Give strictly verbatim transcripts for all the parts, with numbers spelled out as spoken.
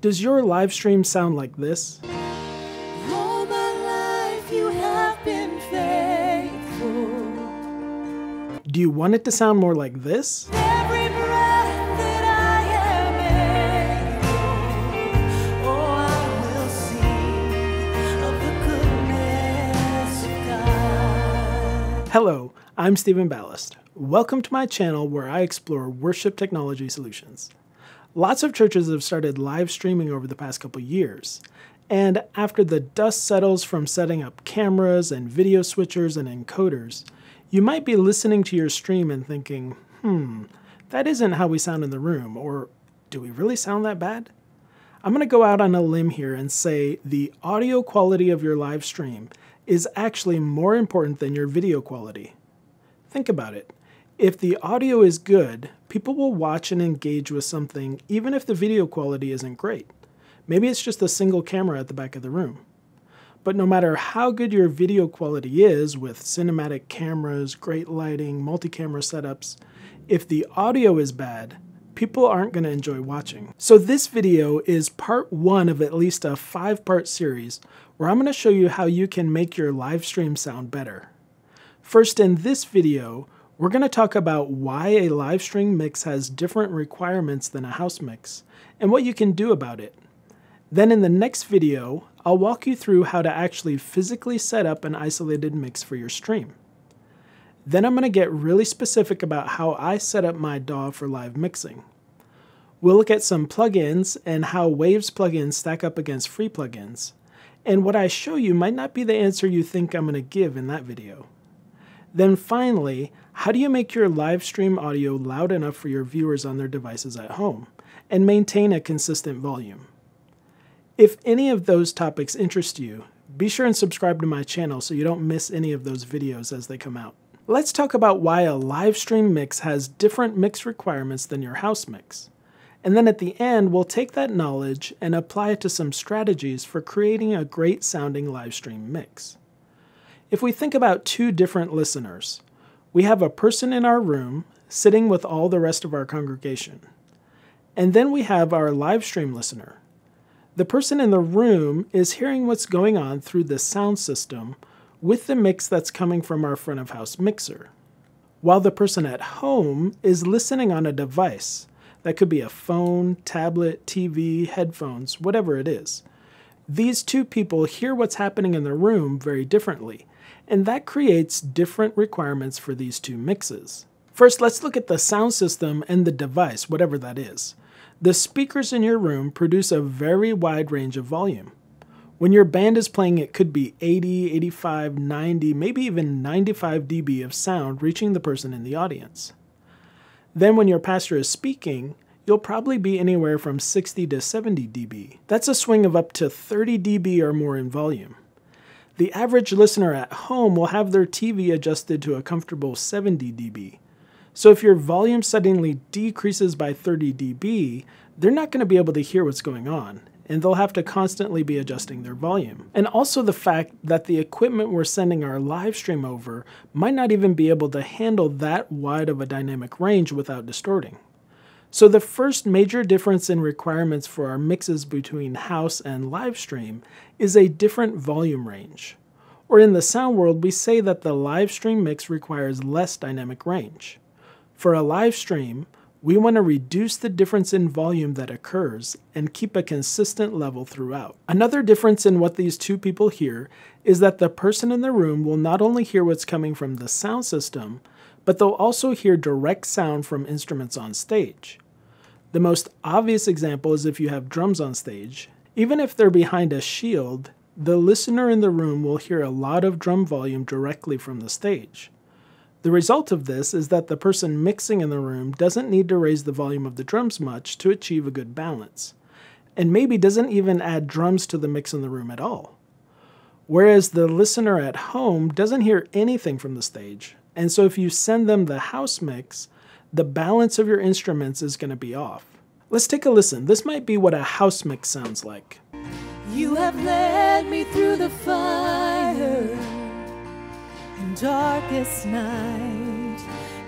Does your live stream sound like this? All my life you have been faithful. Do you want it to sound more like this? Every breath that I am able, oh, I will sing of the goodness of God. Hello, I'm Stephen Ballast. Welcome to my channel where I explore worship technology solutions. Lots of churches have started live streaming over the past couple years, and after the dust settles from setting up cameras and video switchers and encoders, you might be listening to your stream and thinking, hmm, that isn't how we sound in the room, or do we really sound that bad? I'm going to go out on a limb here and say the audio quality of your live stream is actually more important than your video quality. Think about it. If the audio is good, people will watch and engage with something even if the video quality isn't great. Maybe it's just a single camera at the back of the room. But no matter how good your video quality is with cinematic cameras, great lighting, multi-camera setups, if the audio is bad, people aren't going to enjoy watching. So this video is part one of at least a five-part series where I'm going to show you how you can make your live stream sound better. First, in this video, we're going to talk about why a live stream mix has different requirements than a house mix, and what you can do about it. Then in the next video, I'll walk you through how to actually physically set up an isolated mix for your stream. Then I'm going to get really specific about how I set up my D A W for live mixing. We'll look at some plugins and how Waves plugins stack up against free plugins, and what I show you might not be the answer you think I'm going to give in that video. Then finally, how do you make your live stream audio loud enough for your viewers on their devices at home and maintain a consistent volume? If any of those topics interest you, be sure and subscribe to my channel so you don't miss any of those videos as they come out. Let's talk about why a live stream mix has different mix requirements than your house mix. And then at the end, we'll take that knowledge and apply it to some strategies for creating a great sounding live stream mix. If we think about two different listeners, we have a person in our room sitting with all the rest of our congregation. And then we have our live stream listener. The person in the room is hearing what's going on through the sound system with the mix that's coming from our front of house mixer, while the person at home is listening on a device that could be a phone, tablet, T V, headphones, whatever it is. These two people hear what's happening in the room very differently, and that creates different requirements for these two mixes. First, let's look at the sound system and the device, whatever that is. The speakers in your room produce a very wide range of volume. When your band is playing, it could be eighty, eighty-five, ninety, maybe even ninety-five decibels of sound reaching the person in the audience. Then when your pastor is speaking, you'll probably be anywhere from sixty to seventy decibels. That's a swing of up to thirty decibels or more in volume. The average listener at home will have their T V adjusted to a comfortable seventy decibels. So if your volume suddenly decreases by thirty decibels, they're not going to be able to hear what's going on, and they'll have to constantly be adjusting their volume. And also the fact that the equipment we're sending our live stream over might not even be able to handle that wide of a dynamic range without distorting. So the first major difference in requirements for our mixes between house and live stream is a different volume range. Or in the sound world, we say that the live stream mix requires less dynamic range. For a live stream, we want to reduce the difference in volume that occurs and keep a consistent level throughout. Another difference in what these two people hear is that the person in the room will not only hear what's coming from the sound system, but they'll also hear direct sound from instruments on stage. The most obvious example is if you have drums on stage. Even if they're behind a shield, the listener in the room will hear a lot of drum volume directly from the stage. The result of this is that the person mixing in the room doesn't need to raise the volume of the drums much to achieve a good balance, and maybe doesn't even add drums to the mix in the room at all. Whereas the listener at home doesn't hear anything from the stage, and so if you send them the house mix, the balance of your instruments is going to be off. Let's take a listen. This might be what a house mix sounds like. You have led me through the fire and darkest night.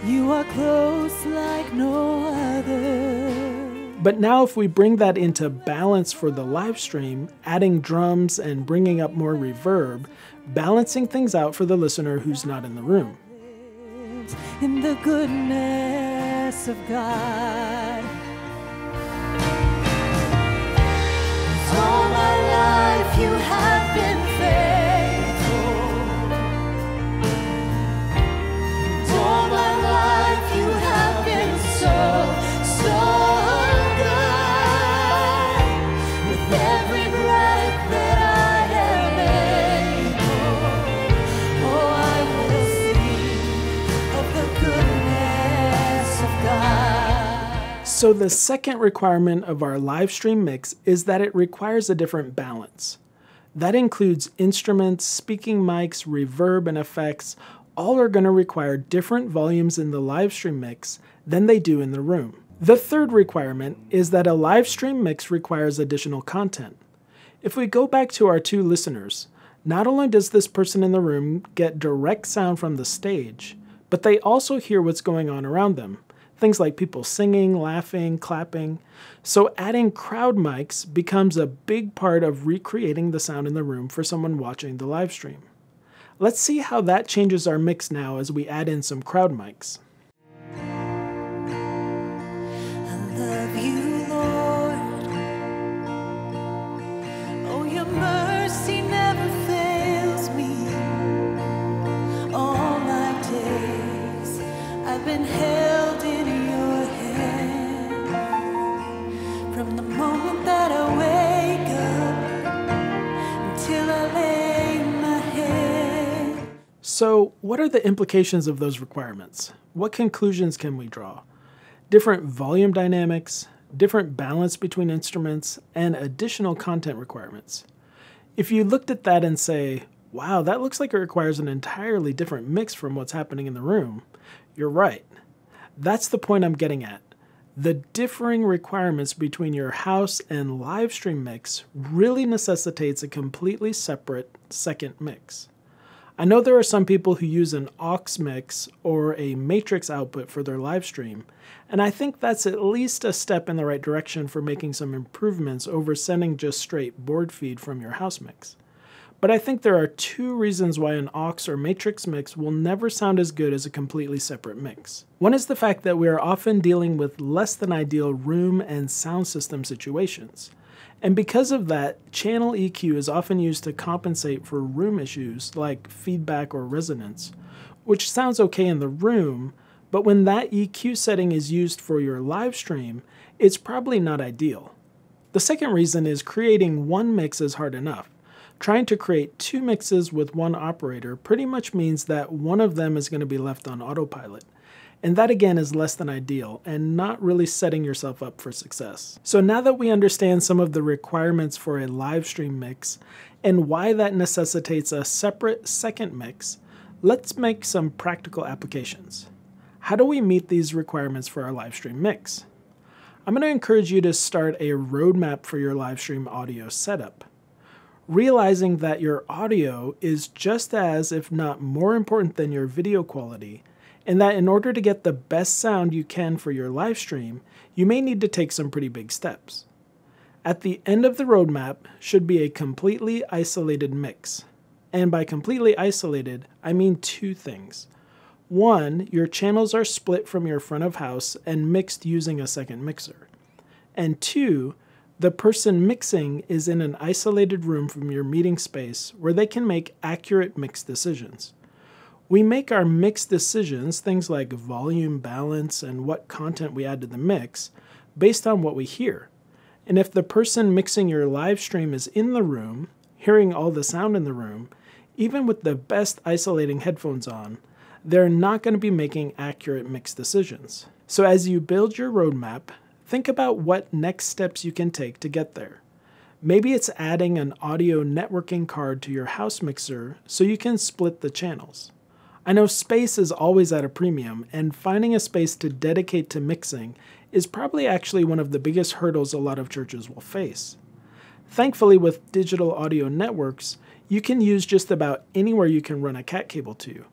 You are close like no other. But now if we bring that into balance for the live stream, adding drums and bringing up more reverb, balancing things out for the listener who's not in the room. In the goodness of God. All my life you have been faithful. All my life you have been so, so. So the second requirement of our live stream mix is that it requires a different balance. That includes instruments, speaking mics, reverb, and effects. All are going to require different volumes in the live stream mix than they do in the room. The third requirement is that a live stream mix requires additional content. If we go back to our two listeners, not only does this person in the room get direct sound from the stage, but they also hear what's going on around them. Things like people singing, laughing, clapping. So adding crowd mics becomes a big part of recreating the sound in the room for someone watching the live stream. Let's see how that changes our mix now as we add in some crowd mics. I love you, Lord. Oh, your mercy never fails me. All my days I've been held in. From the moment that I wake up until I lay my head. So, what are the implications of those requirements? What conclusions can we draw? Different volume dynamics, different balance between instruments, and additional content requirements. If you looked at that and say, wow, that looks like it requires an entirely different mix from what's happening in the room, you're right. That's the point I'm getting at. The differing requirements between your house and live stream mix really necessitates a completely separate second mix. I know there are some people who use an aux mix or a matrix output for their live stream, and I think that's at least a step in the right direction for making some improvements over sending just straight board feed from your house mix. But I think there are two reasons why an aux or matrix mix will never sound as good as a completely separate mix. One is the fact that we are often dealing with less than ideal room and sound system situations. And because of that, channel E Q is often used to compensate for room issues like feedback or resonance, which sounds okay in the room, but when that E Q setting is used for your live stream, it's probably not ideal. The second reason is creating one mix is hard enough. Trying to create two mixes with one operator pretty much means that one of them is going to be left on autopilot. And that again is less than ideal and not really setting yourself up for success. So now that we understand some of the requirements for a live stream mix and why that necessitates a separate second mix, let's make some practical applications. How do we meet these requirements for our live stream mix? I'm going to encourage you to start a roadmap for your live stream audio setup. Realizing that your audio is just as, if not more important than your video quality, and that in order to get the best sound you can for your live stream, you may need to take some pretty big steps. At the end of the roadmap should be a completely isolated mix. And by completely isolated, I mean two things. One, your channels are split from your front of house and mixed using a second mixer. And two, the person mixing is in an isolated room from your meeting space where they can make accurate mix decisions. We make our mix decisions, things like volume, balance, and what content we add to the mix, based on what we hear. And if the person mixing your live stream is in the room, hearing all the sound in the room, even with the best isolating headphones on, they're not going to be making accurate mix decisions. So as you build your roadmap, think about what next steps you can take to get there. Maybe it's adding an audio networking card to your house mixer so you can split the channels. I know space is always at a premium, and finding a space to dedicate to mixing is probably actually one of the biggest hurdles a lot of churches will face. Thankfully, with digital audio networks, you can use just about anywhere you can run a cat cable to.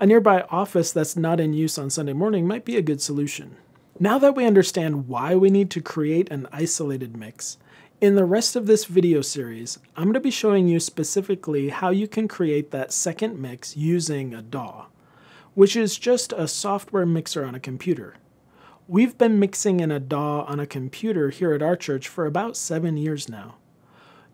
A nearby office that's not in use on Sunday morning might be a good solution. Now that we understand why we need to create an isolated mix, in the rest of this video series, I'm going to be showing you specifically how you can create that second mix using a D A W, which is just a software mixer on a computer. We've been mixing in a D A W on a computer here at our church for about seven years now.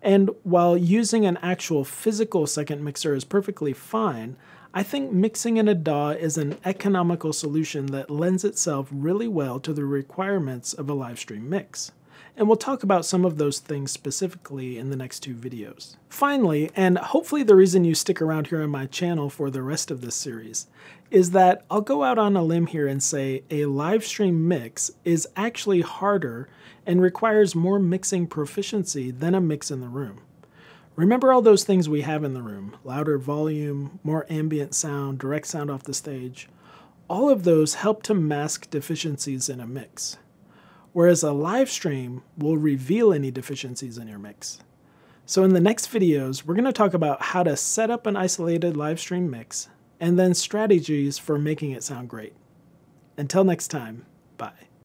And while using an actual physical second mixer is perfectly fine, I think mixing in a D A W is an economical solution that lends itself really well to the requirements of a live stream mix. And we'll talk about some of those things specifically in the next two videos. Finally, and hopefully the reason you stick around here on my channel for the rest of this series, is that I'll go out on a limb here and say a live stream mix is actually harder and requires more mixing proficiency than a mix in the room. Remember all those things we have in the room: louder volume, more ambient sound, direct sound off the stage. All of those help to mask deficiencies in a mix, whereas a live stream will reveal any deficiencies in your mix. So in the next videos, we're going to talk about how to set up an isolated live stream mix, and then strategies for making it sound great. Until next time, bye.